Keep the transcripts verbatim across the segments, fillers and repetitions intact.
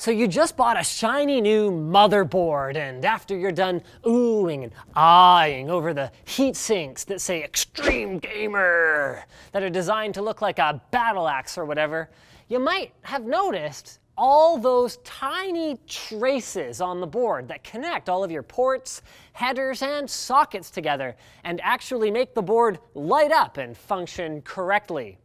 So you just bought a shiny new motherboard, and after you're done oohing and ahhing over the heat sinks that say Extreme Gamer, that are designed to look like a battle axe or whatever, you might have noticed all those tiny traces on the board that connect all of your ports, headers, and sockets together, and actually make the board light up and function correctly.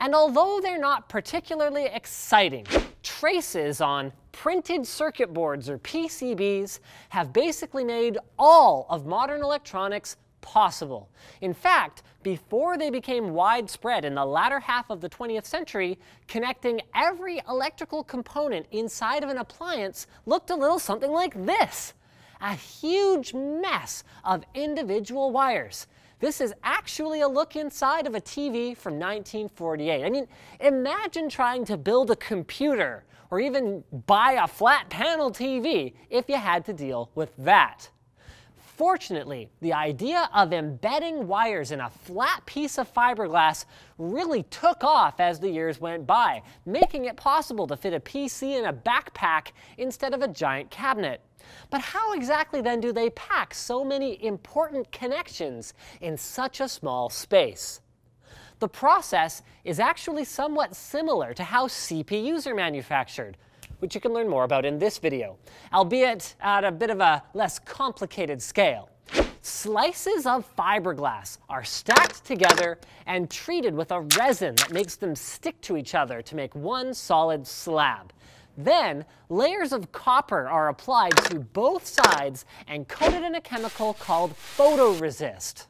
And although they're not particularly exciting, traces on printed circuit boards, or P C Bs, have basically made all of modern electronics possible. In fact, before they became widespread in the latter half of the twentieth century, connecting every electrical component inside of an appliance looked a little something like this. A huge mess of individual wires. This is actually a look inside of a T V from nineteen forty-eight. I mean, imagine trying to build a computer or even buy a flat panel T V if you had to deal with that. Fortunately, the idea of embedding wires in a flat piece of fiberglass really took off as the years went by, making it possible to fit a P C in a backpack instead of a giant cabinet. But how exactly then do they pack so many important connections in such a small space? The process is actually somewhat similar to how C P Us are manufactured, which you can learn more about in this video, albeit at a bit of a less complicated scale. Slices of fiberglass are stacked together and treated with a resin that makes them stick to each other to make one solid slab. Then, layers of copper are applied to both sides and coated in a chemical called photoresist.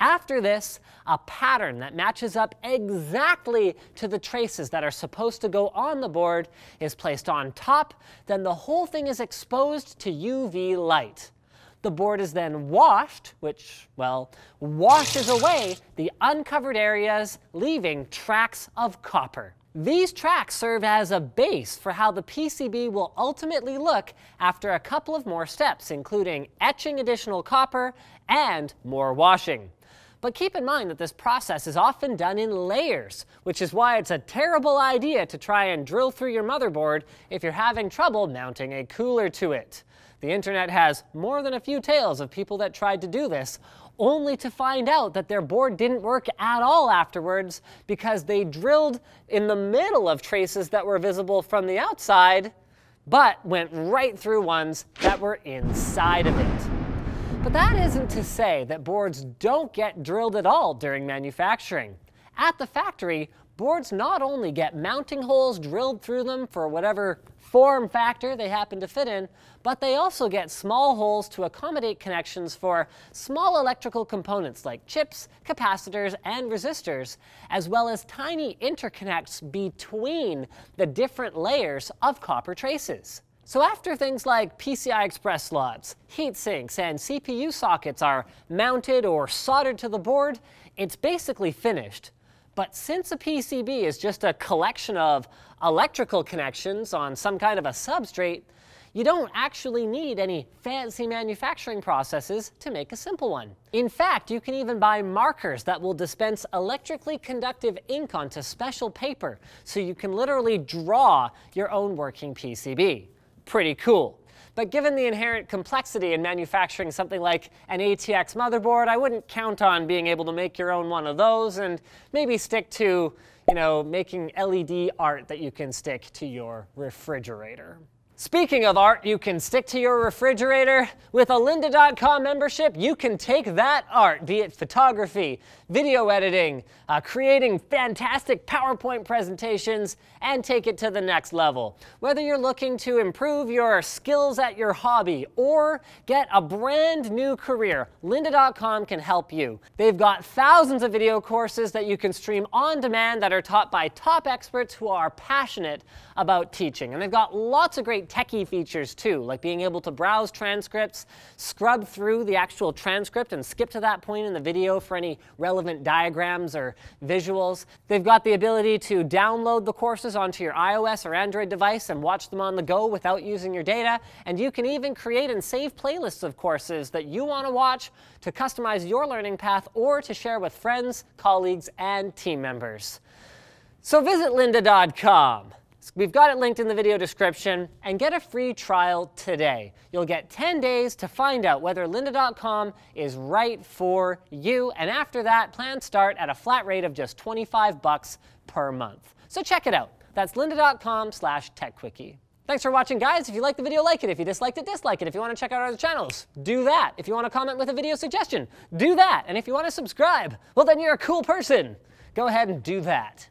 After this, a pattern that matches up exactly to the traces that are supposed to go on the board is placed on top, then the whole thing is exposed to U V light. The board is then washed, which, well, washes away the uncovered areas, leaving tracks of copper. These tracks serve as a base for how the P C B will ultimately look after a couple of more steps, including etching additional copper and more washing. But keep in mind that this process is often done in layers, which is why it's a terrible idea to try and drill through your motherboard if you're having trouble mounting a cooler to it. The internet has more than a few tales of people that tried to do this, only to find out that their board didn't work at all afterwards because they drilled in the middle of traces that were visible from the outside, but went right through ones that were inside of it. But that isn't to say that boards don't get drilled at all during manufacturing. At the factory, boards not only get mounting holes drilled through them for whatever form factor they happen to fit in, but they also get small holes to accommodate connections for small electrical components like chips, capacitors, and resistors, as well as tiny interconnects between the different layers of copper traces. So after things like P C I Express slots, heat sinks, and C P U sockets are mounted or soldered to the board, it's basically finished. But since a P C B is just a collection of electrical connections on some kind of a substrate, you don't actually need any fancy manufacturing processes to make a simple one. In fact, you can even buy markers that will dispense electrically conductive ink onto special paper, so you can literally draw your own working P C B. Pretty cool. But given the inherent complexity in manufacturing something like an A T X motherboard, I wouldn't count on being able to make your own one of those, and maybe stick to, you know, making L E D art that you can stick to your refrigerator. Speaking of art you can stick to your refrigerator, with a Lynda dot com membership, you can take that art, be it photography, video editing, uh, creating fantastic PowerPoint presentations, and take it to the next level. Whether you're looking to improve your skills at your hobby or get a brand new career, Lynda dot com can help you. They've got thousands of video courses that you can stream on demand that are taught by top experts who are passionate about teaching. And they've got lots of great techie features too, like being able to browse transcripts, scrub through the actual transcript and skip to that point in the video for any relevant diagrams or visuals. They've got the ability to download the courses onto your iOS or Android device and watch them on the go without using your data, and you can even create and save playlists of courses that you want to watch to customize your learning path or to share with friends, colleagues, and team members. So visit Lynda dot com. We've got it linked in the video description, and get a free trial today. You'll get ten days to find out whether Lynda dot com is right for you, and after that, plans start at a flat rate of just twenty-five bucks per month. So check it out. That's Lynda dot com slash Techquickie. Thanks for watching, guys. If you liked the video, like it. If you disliked it, dislike it. If you want to check out our other channels, do that. If you want to comment with a video suggestion, do that. And if you want to subscribe, well, then you're a cool person. Go ahead and do that.